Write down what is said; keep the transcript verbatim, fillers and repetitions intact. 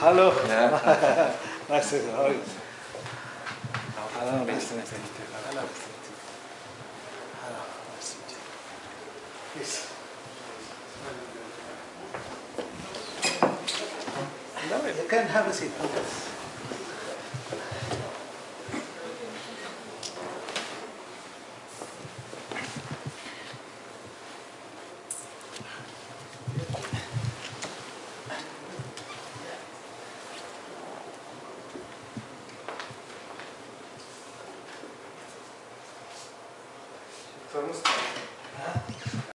Hello. Yeah. Nice to know you. Hello. Nice to meet you. Hello. Hello. Nice to meet you. Yes. No, you can have a seat. Okay. Vamos lá.